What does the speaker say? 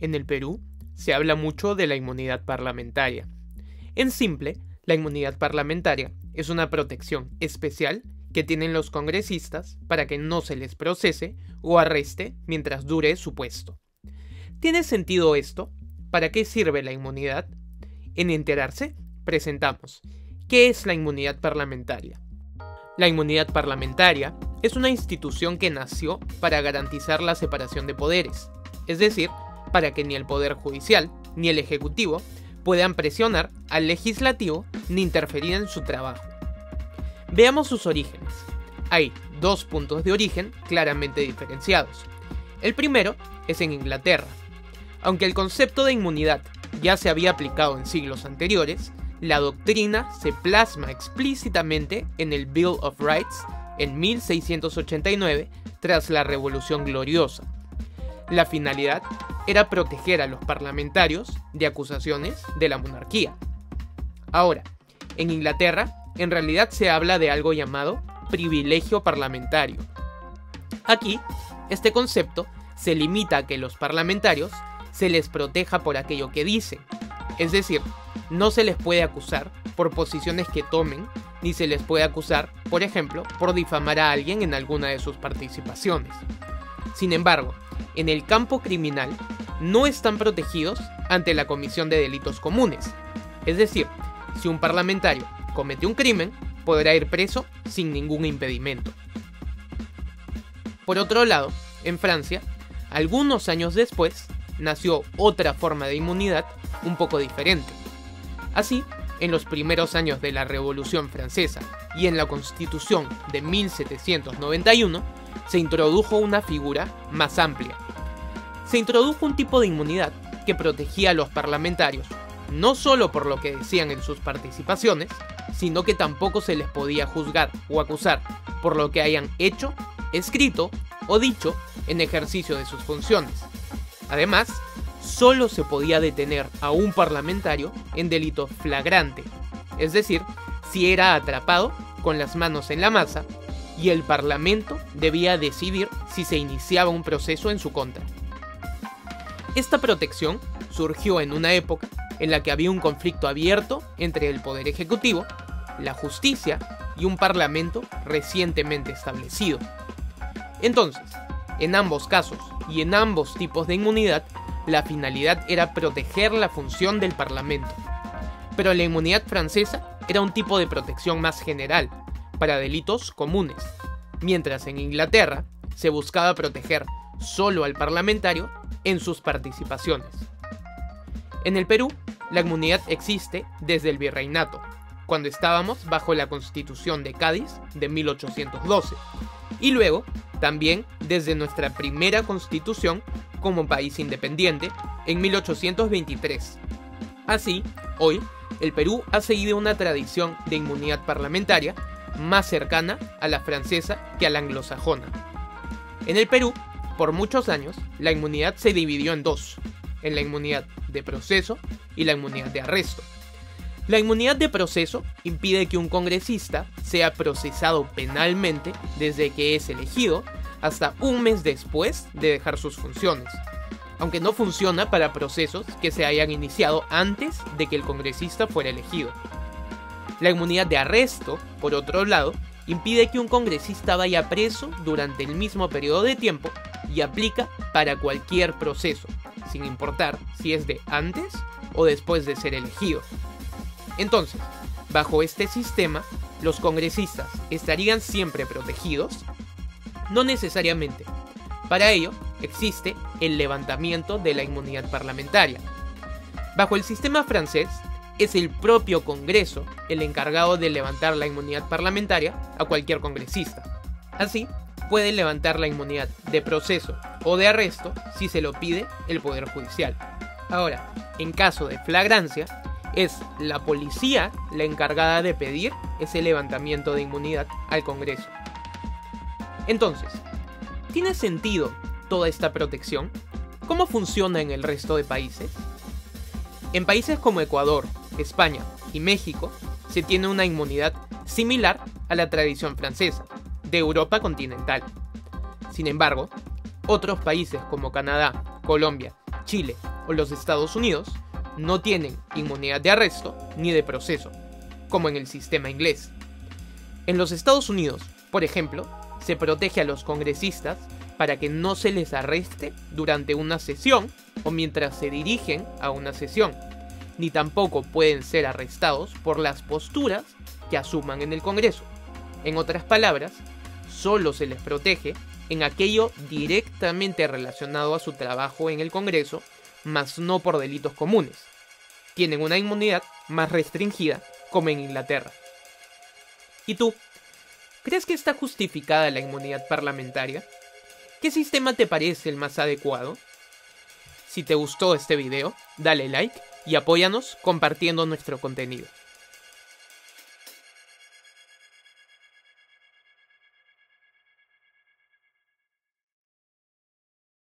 En el Perú se habla mucho de la inmunidad parlamentaria. En simple, la inmunidad parlamentaria es una protección especial que tienen los congresistas para que no se les procese o arreste mientras dure su puesto. ¿Tiene sentido esto? ¿Para qué sirve la inmunidad? En Enterarse presentamos ¿qué es la inmunidad parlamentaria? La inmunidad parlamentaria es una institución que nació para garantizar la separación de poderes, es decir, para que ni el Poder Judicial ni el Ejecutivo puedan presionar al Legislativo ni interferir en su trabajo. Veamos sus orígenes. Hay dos puntos de origen claramente diferenciados. El primero es en Inglaterra. Aunque el concepto de inmunidad ya se había aplicado en siglos anteriores, la doctrina se plasma explícitamente en el Bill of Rights en 1689 tras la Revolución Gloriosa. La finalidad era proteger a los parlamentarios de acusaciones de la monarquía. Ahora, en Inglaterra, en realidad se habla de algo llamado privilegio parlamentario. Aquí, este concepto se limita a que los parlamentarios se les proteja por aquello que dicen, es decir, no se les puede acusar por posiciones que tomen, ni se les puede acusar, por ejemplo, por difamar a alguien en alguna de sus participaciones. Sin embargo, en el campo criminal no están protegidos ante la comisión de delitos comunes, es decir, si un parlamentario comete un crimen, podrá ir preso sin ningún impedimento. Por otro lado, en Francia, algunos años después, nació otra forma de inmunidad un poco diferente. Así, en los primeros años de la Revolución Francesa y en la Constitución de 1791, se introdujo una figura más amplia. Se introdujo un tipo de inmunidad que protegía a los parlamentarios, no solo por lo que decían en sus participaciones, sino que tampoco se les podía juzgar o acusar por lo que hayan hecho, escrito o dicho en ejercicio de sus funciones. Además, solo se podía detener a un parlamentario en delito flagrante, es decir, si era atrapado con las manos en la masa y el Parlamento debía decidir si se iniciaba un proceso en su contra. Esta protección surgió en una época en la que había un conflicto abierto entre el Poder Ejecutivo, la Justicia y un Parlamento recientemente establecido. Entonces, en ambos casos y en ambos tipos de inmunidad, la finalidad era proteger la función del Parlamento. Pero la inmunidad francesa era un tipo de protección más general, para delitos comunes, mientras en Inglaterra se buscaba proteger solo al parlamentario en sus participaciones. En el Perú, la inmunidad existe desde el Virreinato, cuando estábamos bajo la Constitución de Cádiz de 1812, y luego también desde nuestra primera Constitución como país independiente en 1823. Así, hoy, el Perú ha seguido una tradición de inmunidad parlamentaria más cercana a la francesa que a la anglosajona. En el Perú, por muchos años, la inmunidad se dividió en dos, en la inmunidad de proceso y la inmunidad de arresto. La inmunidad de proceso impide que un congresista sea procesado penalmente desde que es elegido hasta un mes después de dejar sus funciones, aunque no funciona para procesos que se hayan iniciado antes de que el congresista fuera elegido. La inmunidad de arresto, por otro lado, impide que un congresista vaya preso durante el mismo periodo de tiempo y aplica para cualquier proceso, sin importar si es de antes o después de ser elegido. Entonces, bajo este sistema, los congresistas estarían siempre protegidos. No necesariamente. Para ello, existe el levantamiento de la inmunidad parlamentaria. Bajo el sistema francés, es el propio Congreso el encargado de levantar la inmunidad parlamentaria a cualquier congresista. Así, puede levantar la inmunidad de proceso o de arresto si se lo pide el Poder Judicial. Ahora, en caso de flagrancia, es la policía la encargada de pedir ese levantamiento de inmunidad al Congreso. Entonces, ¿tiene sentido toda esta protección? ¿Cómo funciona en el resto de países? En países como Ecuador, España y México se tiene una inmunidad similar a la tradición francesa, de Europa continental. Sin embargo, otros países como Canadá, Colombia, Chile o los Estados Unidos no tienen inmunidad de arresto ni de proceso, como en el sistema inglés. En los Estados Unidos, por ejemplo, se protege a los congresistas para que no se les arreste durante una sesión o mientras se dirigen a una sesión, ni tampoco pueden ser arrestados por las posturas que asuman en el Congreso. En otras palabras, solo se les protege en aquello directamente relacionado a su trabajo en el Congreso, mas no por delitos comunes. Tienen una inmunidad más restringida, como en Inglaterra. ¿Y tú? ¿Crees que está justificada la inmunidad parlamentaria? ¿Qué sistema te parece el más adecuado? Si te gustó este video, dale like y apóyanos compartiendo nuestro contenido.